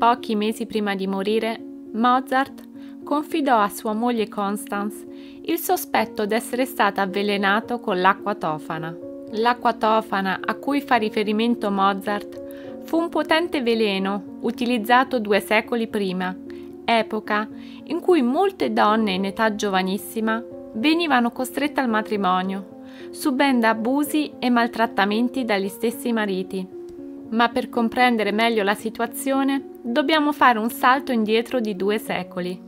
Pochi mesi prima di morire, Mozart confidò a sua moglie Constance il sospetto d'essere stato avvelenato con l'acqua tofana. L'acqua tofana a cui fa riferimento Mozart fu un potente veleno utilizzato 2 secoli prima, epoca in cui molte donne in età giovanissima venivano costrette al matrimonio, subendo abusi e maltrattamenti dagli stessi mariti. Ma per comprendere meglio la situazione dobbiamo fare un salto indietro di 2 secoli.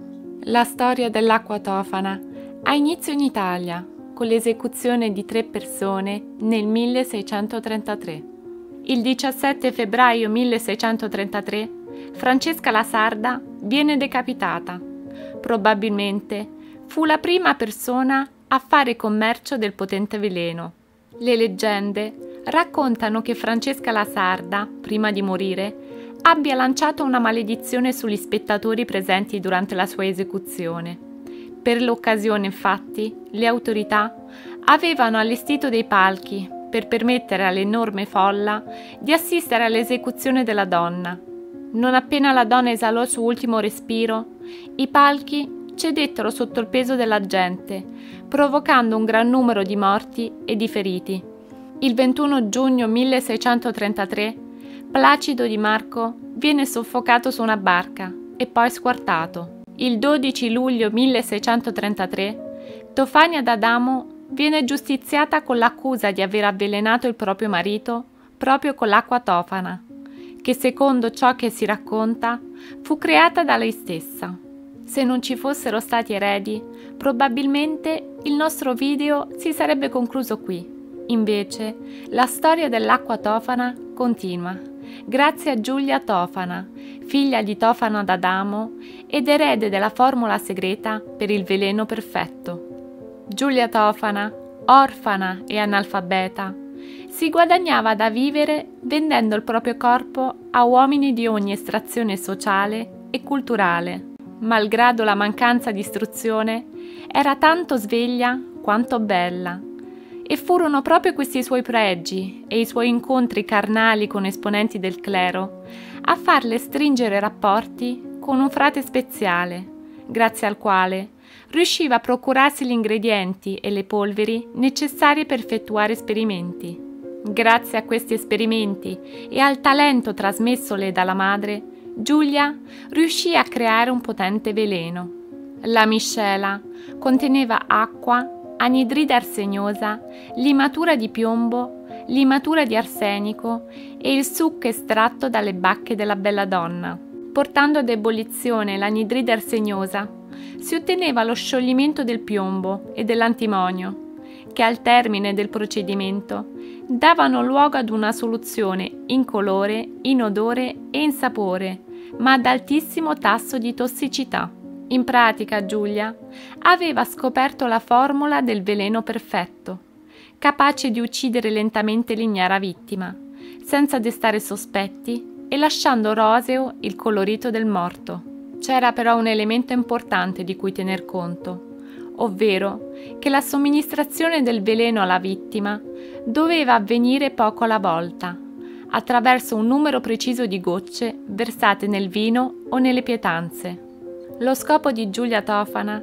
La storia dell'acqua tofana ha inizio in Italia con l'esecuzione di 3 persone nel 1633. Il 17 febbraio 1633 Francesca la Sarda viene decapitata. Probabilmente fu la prima persona a fare commercio del potente veleno. Le leggende raccontano che Francesca la Sarda, prima di morire, abbia lanciato una maledizione sugli spettatori presenti durante la sua esecuzione. Per l'occasione, infatti, le autorità avevano allestito dei palchi per permettere all'enorme folla di assistere all'esecuzione della donna. Non appena la donna esalò il suo ultimo respiro, i palchi cedettero sotto il peso della gente, provocando un gran numero di morti e di feriti. Il 21 giugno 1633 Placido di Marco viene soffocato su una barca e poi squartato. Il 12 luglio 1633 Tofania d'Adamo viene giustiziata con l'accusa di aver avvelenato il proprio marito proprio con l'acqua tofana, che secondo ciò che si racconta fu creata da lei stessa. Se non ci fossero stati eredi, probabilmente il nostro video si sarebbe concluso qui. Invece, la storia dell'acqua tofana continua. Grazie a Giulia Tofana, figlia di Tofana d'Adamo ed erede della formula segreta per il veleno perfetto. Giulia Tofana, orfana e analfabeta, si guadagnava da vivere vendendo il proprio corpo a uomini di ogni estrazione sociale e culturale. Malgrado la mancanza di istruzione, era tanto sveglia quanto bella. E furono proprio questi suoi pregi e i suoi incontri carnali con esponenti del clero a farle stringere rapporti con un frate speziale, grazie al quale riusciva a procurarsi gli ingredienti e le polveri necessarie per effettuare esperimenti. Grazie a questi esperimenti e al talento trasmessole dalla madre, Giulia riuscì a creare un potente veleno. La miscela conteneva acqua, anidride arseniosa, limatura di piombo, limatura di arsenico e il succo estratto dalle bacche della bella donna. Portando ad ebollizione l'anidride arseniosa, si otteneva lo scioglimento del piombo e dell'antimonio, che al termine del procedimento davano luogo ad una soluzione incolore, inodore e insapore, ma ad altissimo tasso di tossicità. In pratica Giulia aveva scoperto la formula del veleno perfetto, capace di uccidere lentamente l'ignara vittima, senza destare sospetti e lasciando roseo il colorito del morto. C'era però un elemento importante di cui tener conto, ovvero che la somministrazione del veleno alla vittima doveva avvenire poco alla volta, attraverso un numero preciso di gocce versate nel vino o nelle pietanze. Lo scopo di Giulia Tofana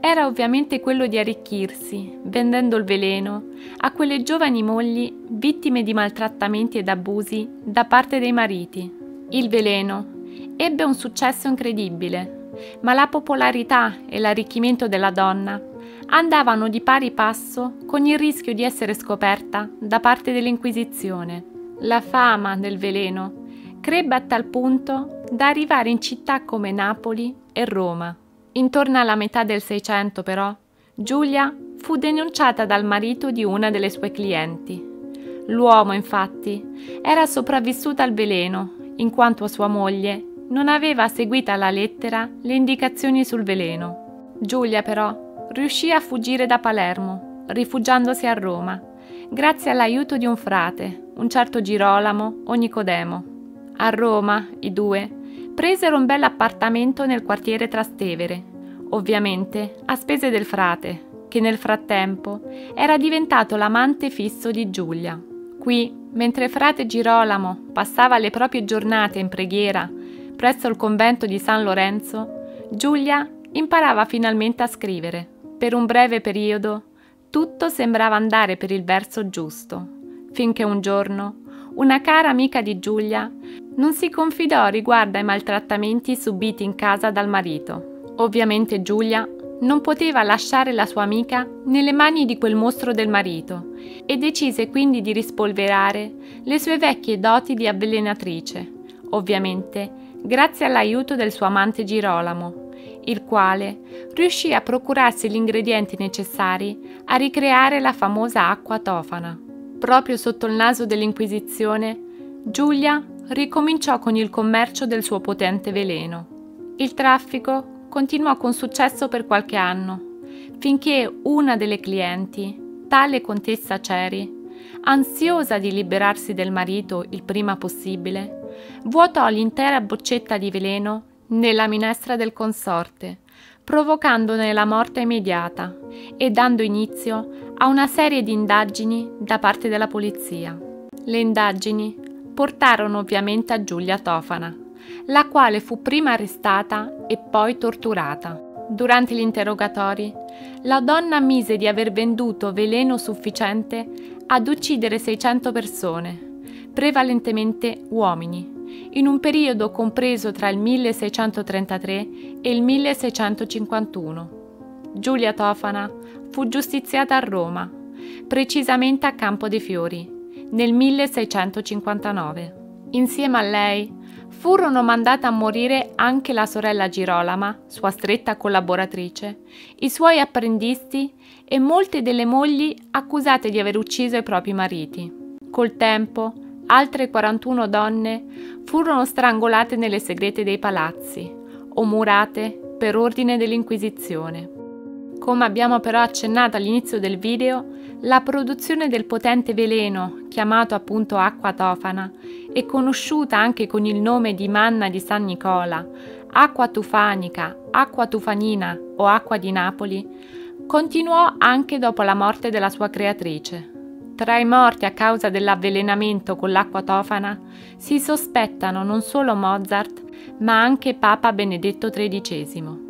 era ovviamente quello di arricchirsi, vendendo il veleno a quelle giovani mogli vittime di maltrattamenti ed abusi da parte dei mariti. Il veleno ebbe un successo incredibile, ma la popolarità e l'arricchimento della donna andavano di pari passo con il rischio di essere scoperta da parte dell'Inquisizione. La fama del veleno crebbe a tal punto da arrivare in città come Napoli e Roma. Intorno alla metà del 600, però, Giulia fu denunciata dal marito di una delle sue clienti. L'uomo, infatti, era sopravvissuto al veleno, in quanto sua moglie non aveva seguito alla lettera le indicazioni sul veleno. Giulia però riuscì a fuggire da Palermo, rifugiandosi a Roma, grazie all'aiuto di un frate, un certo Girolamo o Nicodemo. A Roma i due presero un bel appartamento nel quartiere Trastevere, ovviamente a spese del frate, che nel frattempo era diventato l'amante fisso di Giulia. Qui, mentre frate Girolamo passava le proprie giornate in preghiera presso il convento di San Lorenzo, Giulia imparava finalmente a scrivere. Per un breve periodo tutto sembrava andare per il verso giusto, finché un giorno una cara amica di Giulia non si confidò riguardo ai maltrattamenti subiti in casa dal marito. Ovviamente Giulia non poteva lasciare la sua amica nelle mani di quel mostro del marito e decise quindi di rispolverare le sue vecchie doti di avvelenatrice, ovviamente grazie all'aiuto del suo amante Girolamo, il quale riuscì a procurarsi gli ingredienti necessari a ricreare la famosa acqua tofana. Proprio sotto il naso dell'Inquisizione, Giulia ricominciò con il commercio del suo potente veleno. Il traffico continuò con successo per qualche anno, finché una delle clienti, tale contessa Ceri, ansiosa di liberarsi del marito il prima possibile, vuotò l'intera boccetta di veleno nella minestra del consorte, provocandone la morte immediata e dando inizio a una serie di indagini da parte della polizia. Le indagini portarono ovviamente a Giulia Tofana, la quale fu prima arrestata e poi torturata. Durante gli interrogatori, la donna ammise di aver venduto veleno sufficiente ad uccidere 600 persone, prevalentemente uomini, in un periodo compreso tra il 1633 e il 1651. Giulia Tofana fu giustiziata a Roma, precisamente a Campo dei Fiori, nel 1659. Insieme a lei furono mandate a morire anche la sorella Girolama, sua stretta collaboratrice, i suoi apprendisti e molte delle mogli accusate di aver ucciso i propri mariti. Col tempo, altre 41 donne furono strangolate nelle segrete dei palazzi o murate per ordine dell'Inquisizione. Come abbiamo però accennato all'inizio del video, la produzione del potente veleno, chiamato appunto acqua tofana e conosciuta anche con il nome di Manna di San Nicola, Acqua Tufanica, Acqua Tufanina o Acqua di Napoli, continuò anche dopo la morte della sua creatrice. Tra i morti a causa dell'avvelenamento con l'acqua tofana si sospettano non solo Mozart, ma anche Papa Benedetto XIII.